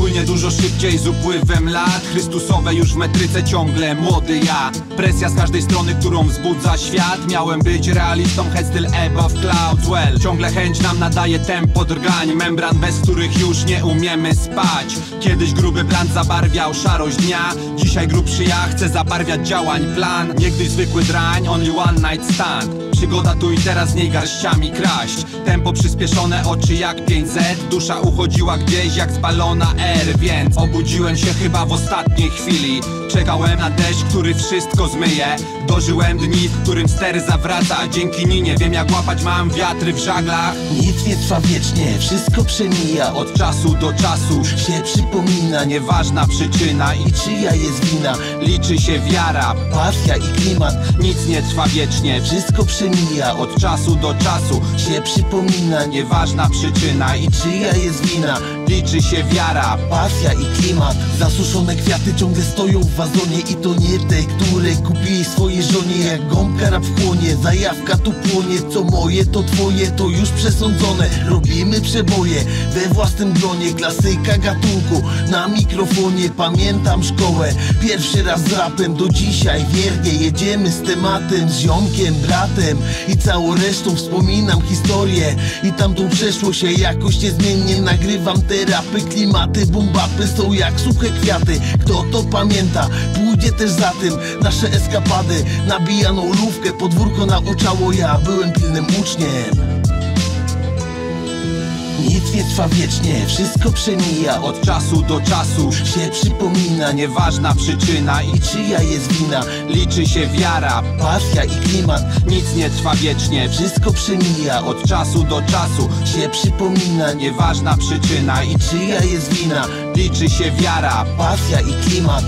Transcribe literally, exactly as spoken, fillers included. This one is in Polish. płynie dużo szybciej z upływem lat. Chrystusowe już w metryce ciągle młody ja. Presja z każdej strony, którą wzbudza świat. Miałem być realistą, headstyl above Cloudwell. Ciągle chęć nam nadaje tempo drgań, membran, bez których już nie umiemy spać. Kiedyś gruby brand zabarwiał szarość dnia, dzisiaj grubszy ja chce zabarwiać działań plan. Niegdyś zwykły drań, only one night stand. Przygoda tu i teraz, z niej garściami kraść. Tempo przyspieszone, oczy jak pięćset. Dusza uchodziła gdzieś jak spalona R. Więc obudziłem się chyba w ostatniej chwili. Czekałem na deszcz, który wszystko zmyje. Dożyłem dni, w którym ster zawraca. Dzięki ninie wiem jak łapać mam wiatry w żaglach. Nic nie trwa wiecznie, wszystko przemija. Od czasu do czasu się przypomina. Nieważna przyczyna i czyja jest wina. Liczy się wiara, pasja i klimat. Nic nie trwa wiecznie, wszystko przemija. Mija. Od czasu do czasu się przypomina. Nieważna przyczyna i czyja jest wina. Liczy się wiara, pasja i klimat. Zasuszone kwiaty ciągle stoją w wazonie. I to nie te, które kupiłeś swojej żonie. Jak gąbka rap w chłonie, zajawka tu płonie. Co moje, to twoje, to już przesądzone. Robimy przeboje we własnym gronie. Klasyka gatunku na mikrofonie. Pamiętam szkołę, pierwszy raz z rapem. Do dzisiaj wiernie jedziemy z tematem. Z ziomkiem, bratem i całą resztą wspominam historię. I tamtą przeszłość się jakoś niezmiennie. Nagrywam te rapy, klimaty, bumbapy są jak suche kwiaty. Kto to pamięta, pójdzie też za tym. Nasze eskapady, nabijaną rówkę, podwórko nauczało, ja byłem pilnym uczniem. Nic nie trwa wiecznie, wszystko przemija. Od czasu do czasu się przypomina. Nieważna przyczyna i czyja jest wina. Liczy się wiara, pasja i klimat. Nic nie trwa wiecznie, wszystko przemija. Od czasu do czasu się przypomina. Nieważna przyczyna i czyja jest wina. Liczy się wiara, pasja i klimat.